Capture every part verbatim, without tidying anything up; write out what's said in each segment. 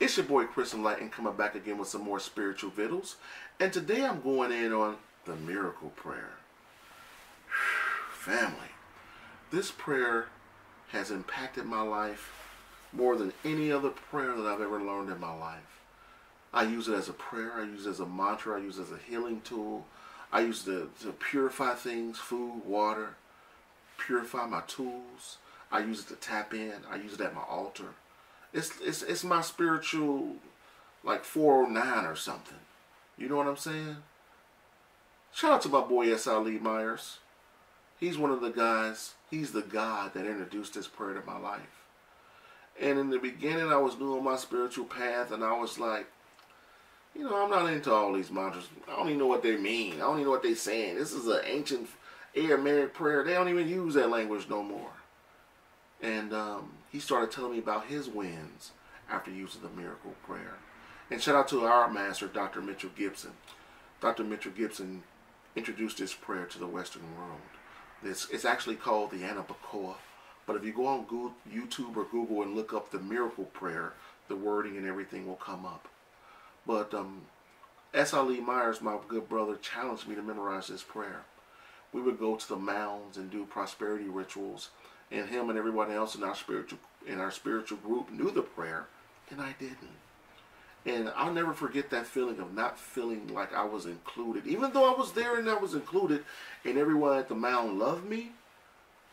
It's your boy Chris Enlightened coming back again with some more spiritual vittles, and today I'm going in on the miracle prayer. Family, this prayer has impacted my life more than any other prayer that I've ever learned in my life. I use it as a prayer, I use it as a mantra, I use it as a healing tool. I use it to, to purify things, food, water, purify my tools. I use it to tap in, I use it at my altar. It's, it's, it's my spiritual, like, four oh nine or something. You know what I'm saying? Shout out to my boy S. Ali Myers. He's one of the guys, he's the God that introduced this prayer to my life. And in the beginning, I was doing my spiritual path, and I was like, you know, I'm not into all these mantras. I don't even know what they mean. I don't even know what they're saying. This is an ancient Aramaic prayer. They don't even use that language no more. And um, he started telling me about his wins after using the miracle prayer. And shout out to our master, Doctor Mitchell Gibson. Doctor Mitchell Gibson introduced this prayer to the Western world. It's, it's actually called the Anabekoach. But if you go on Google, YouTube or Google and look up the miracle prayer, the wording and everything will come up. But um, S. Ali Myers, my good brother, challenged me to memorize this prayer. We would go to the mounds and do prosperity rituals. And him and everyone else in our spiritual in our spiritual group knew the prayer, and I didn't. And I'll never forget that feeling of not feeling like I was included. Even though I was there and I was included, and everyone at the mound loved me,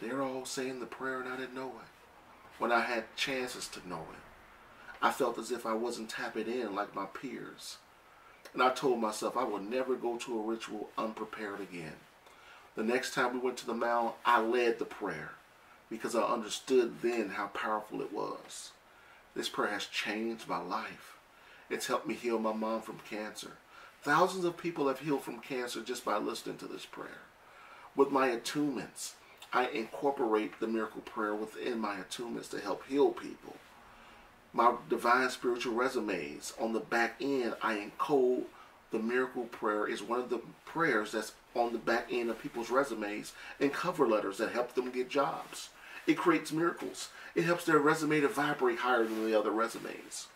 they're all saying the prayer and I didn't know it. When I had chances to know it, I felt as if I wasn't tapping in like my peers. And I told myself I would never go to a ritual unprepared again. The next time we went to the mound, I led the prayer, because I understood then how powerful it was. This prayer has changed my life. It's helped me heal my mom from cancer. Thousands of people have healed from cancer just by listening to this prayer. With my attunements, I incorporate the miracle prayer within my attunements to help heal people. My divine spiritual resumes, on the back end, I encode the miracle prayer is one of the prayers that's on the back end of people's resumes and cover letters that help them get jobs. It creates miracles. It helps their resume to vibrate higher than the other resumes.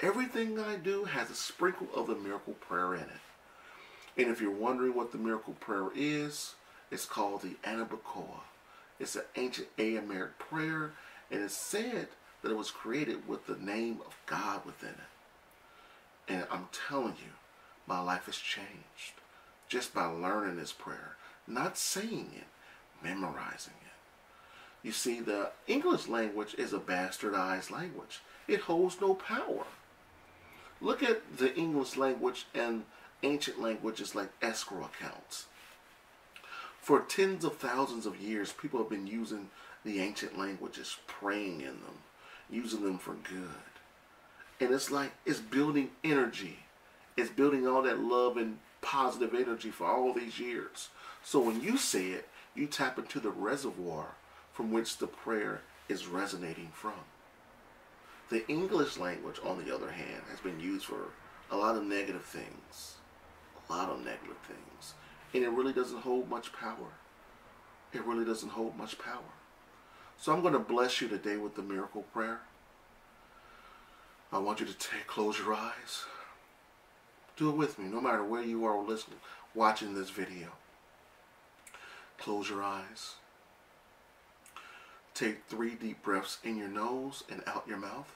Everything I do has a sprinkle of the miracle prayer in it. And if you're wondering what the miracle prayer is, it's called the Anabekoach. It's an ancient Aramaic prayer, and it's said that it was created with the name of God within it. And I'm telling you, my life has changed just by learning this prayer, not saying it, memorizing it. You see, the English language is a bastardized language. It holds no power. Look at the English language and ancient languages like escrow accounts. For tens of thousands of years, people have been using the ancient languages, praying in them, using them for good. And it's like, it's building energy. It's building all that love and positive energy for all these years. So when you say it, you tap into the reservoir from which the prayer is resonating from. The English language, on the other hand, has been used for a lot of negative things. A lot of negative things. And it really doesn't hold much power. It really doesn't hold much power. So I'm going to bless you today with the miracle prayer. I want you to take, close your eyes. Do it with me, no matter where you are listening, watching this video. Close your eyes. Take three deep breaths in your nose and out your mouth.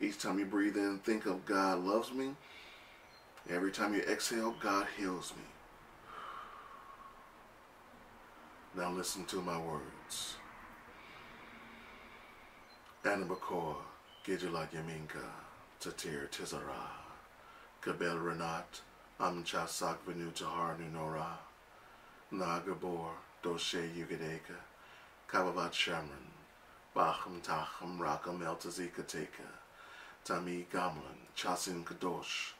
Each time you breathe in, think of God loves me. Every time you exhale, God heals me. Now listen to my words. Anabekoach, Gejula Geminka, Tatir Tizara, Kabel Renat, Amcha Sakvenu Tahar Nunora, Nagabor, Doshe Yugadeka, Kababat Shamran, Bacham Tacham Rakam Eltazika Teka, Tami Gamlan, Chasin Kadosh,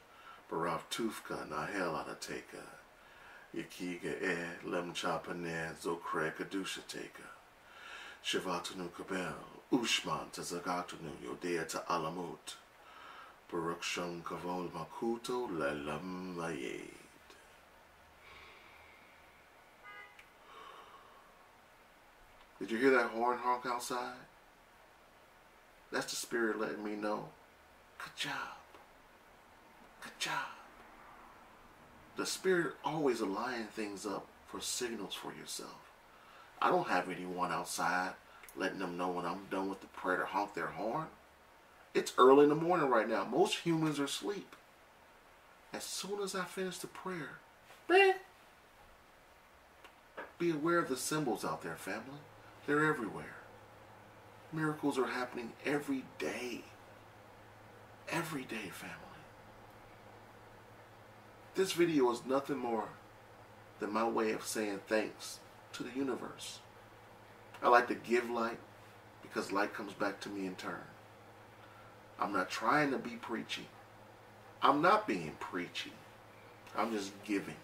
Barav Tufka Nahel Adateka, Yakiga E, Lemcha Pane, Zokre Kadusha Teka, Shivatanu Kabel, Ushman Tazagatanu, Yodea Ta Alamut, Baruksham Kavol Makuto, Lelam Layed. Did you hear that horn honk outside? That's the spirit letting me know. Good job. Good job. The spirit always aligning things up for signals for yourself. I don't have anyone outside letting them know when I'm done with the prayer to honk their horn. It's early in the morning right now. Most humans are asleep. As soon as I finish the prayer, bleh, be aware of the symbols out there, family. They're everywhere. Miracles are happening every day. Every day, family. This video is nothing more than my way of saying thanks to the universe. I like to give light because light comes back to me in turn. I'm not trying to be preachy. I'm not being preachy. I'm just giving.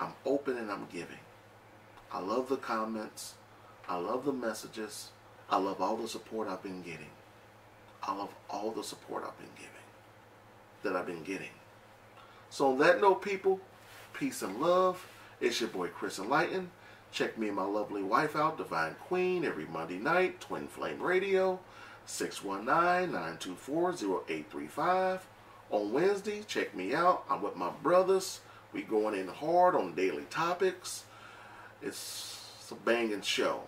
I'm open and I'm giving. I love the comments. I love the messages. I love all the support I've been getting. I love all the support I've been giving. That I've been getting. So on that note, people, peace and love. It's your boy, Chris Enlightened. Check me and my lovely wife out, Divine Queen, every Monday night, Twin Flame Radio, six one nine, nine two four, zero eight three five. On Wednesday, check me out. I'm with my brothers. We going in hard on daily topics. It's, it's a banging show.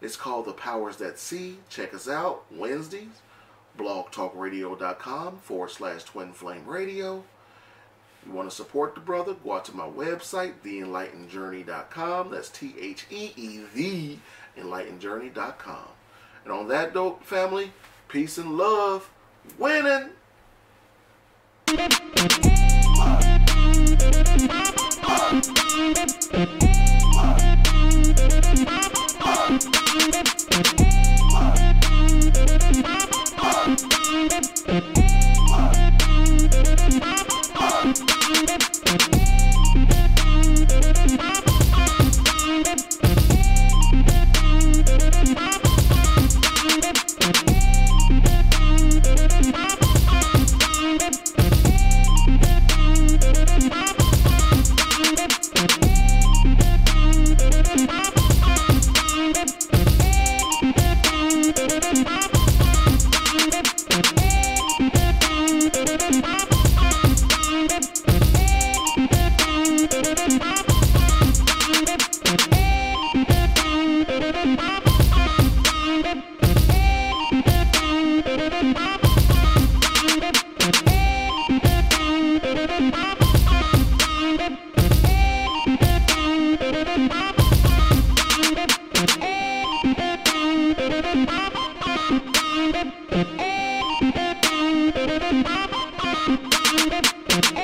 It's called The Powers That See. Check us out Wednesdays. blogtalkradio.com forward slash Twin Flame Radio. You want to support the brother? Go out to my website, the enlightened journey dot com. That's T H E E, the enlightened journey dot com. And on that dope, family, peace and love. Winning! Hey!